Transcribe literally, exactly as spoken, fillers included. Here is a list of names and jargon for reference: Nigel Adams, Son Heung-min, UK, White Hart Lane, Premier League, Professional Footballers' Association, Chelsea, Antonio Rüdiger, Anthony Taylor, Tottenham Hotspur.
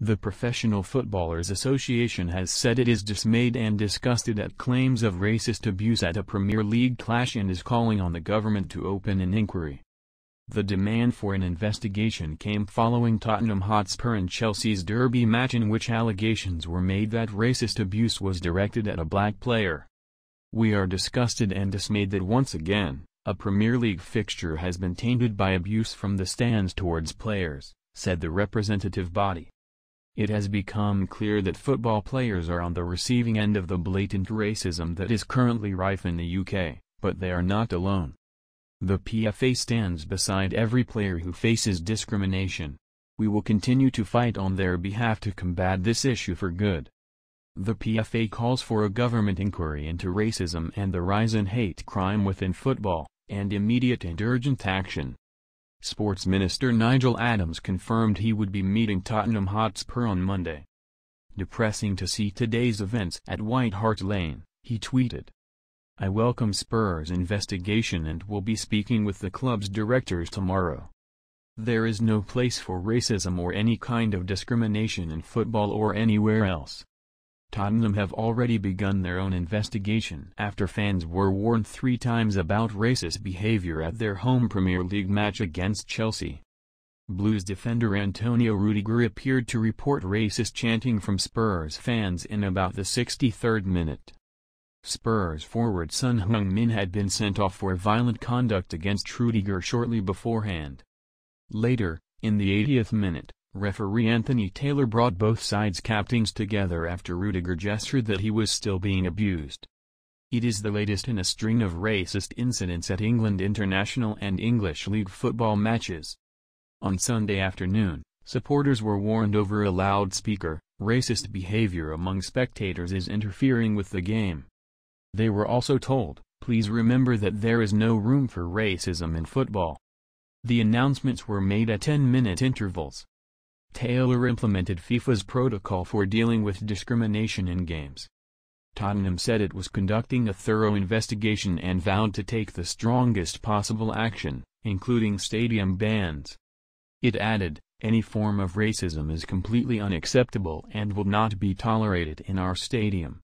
The Professional Footballers' Association has said it is dismayed and disgusted at claims of racist abuse at a Premier League clash and is calling on the government to open an inquiry. The demand for an investigation came following Tottenham Hotspur and Chelsea's derby match, in which allegations were made that racist abuse was directed at a black player. "We are disgusted and dismayed that once again, a Premier League fixture has been tainted by abuse from the stands towards players," said the representative body. "It has become clear that football players are on the receiving end of the blatant racism that is currently rife in the U K, but they are not alone. The P F A stands beside every player who faces discrimination. We will continue to fight on their behalf to combat this issue for good." The P F A calls for a government inquiry into racism and the rise in hate crime within football, and immediate and urgent action. Sports Minister Nigel Adams confirmed he would be meeting Tottenham Hotspur on Monday. "Depressing to see today's events at White Hart Lane," he tweeted. "I welcome Spurs' investigation and will be speaking with the club's directors tomorrow. There is no place for racism or any kind of discrimination in football or anywhere else." Tottenham have already begun their own investigation after fans were warned three times about racist behavior at their home Premier League match against Chelsea. Blues defender Antonio Rüdiger appeared to report racist chanting from Spurs fans in about the sixty-third minute. Spurs forward Son Heung-min had been sent off for violent conduct against Rüdiger shortly beforehand. Later, in the eightieth minute, referee Anthony Taylor brought both sides' captains together after Rüdiger gestured that he was still being abused. It is the latest in a string of racist incidents at England international and English league football matches. On Sunday afternoon, supporters were warned over a loudspeaker, "Racist behavior among spectators is interfering with the game." They were also told, "Please remember that there is no room for racism in football." The announcements were made at ten-minute intervals. Taylor implemented FIFA's protocol for dealing with discrimination in games. Tottenham said it was conducting a thorough investigation and vowed to take the strongest possible action, including stadium bans. It added, "Any form of racism is completely unacceptable and will not be tolerated in our stadium."